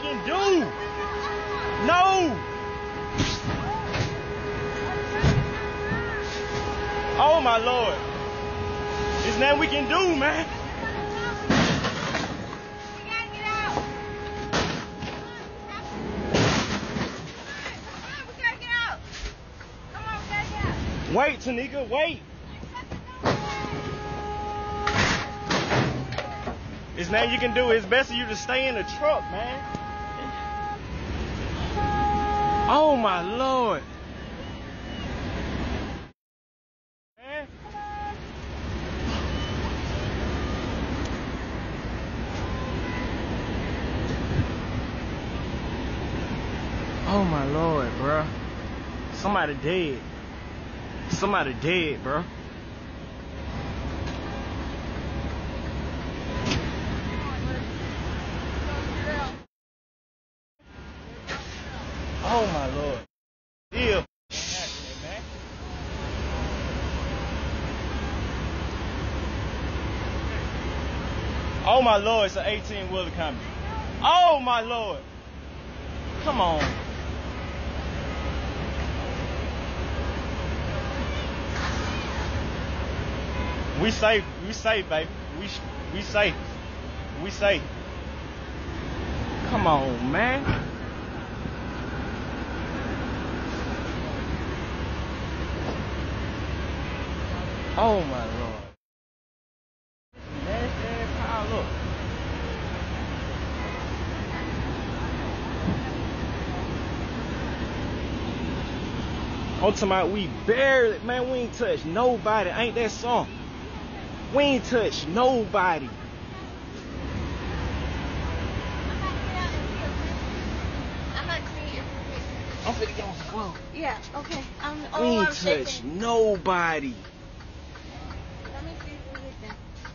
freaking do. No. Oh, my Lord. There's nothing we can do, man. Wait, Tanika, wait. There's nothing you can do. It's best for you to stay in the truck, man. Oh, my Lord. Man. Oh, my Lord, bro. Somebody dead. Somebody dead, bro. Oh, my Lord. Yeah, man. Oh, my Lord, it's an 18-wheeler coming. Oh, my Lord. Come on. We safe, baby. We safe. Come on, man. Oh, my Lord. That's that pile up. On to my, we barely, man, we ain't touched nobody. Ain't that song? We ain't touch nobody. I'm not seeing you. I'm finna get on the globe. Yeah, okay. We ain't touch nobody.